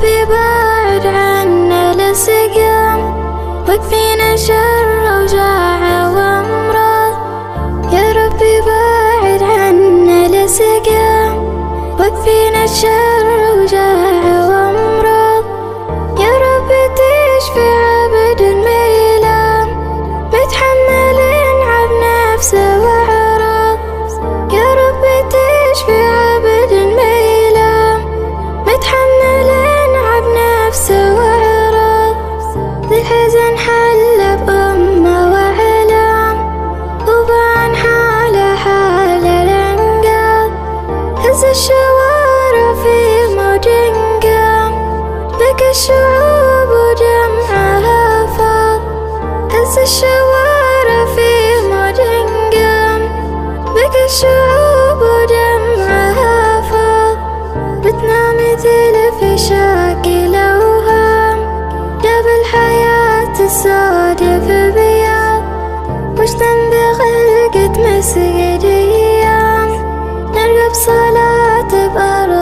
ربي بعد عنا السقام واكفينا شر وجاع وامراض. يا ربي بعد عنا السقام واكفينا شر وجاع وامراض. يا ربي تشفي عبد الميلان متحمل نعب نفسه واعراض. يا ربي تشفي عبد الميلان متحمل نعب نفسه واعراض. الحزن حل بأمه وعلام وبان حاله حال العنقاض. هز الشوارع في موج انقام بكى الشعوب ودمعها فاض. هز الشوارع في موج انقام بكى الشعوب ودمعها فاض. بتنا مثل في شاكل أوهام جاب الحياة السود في بياض. وش ذنبي غلقت مسجد أيام نرقى بصلاة بأرض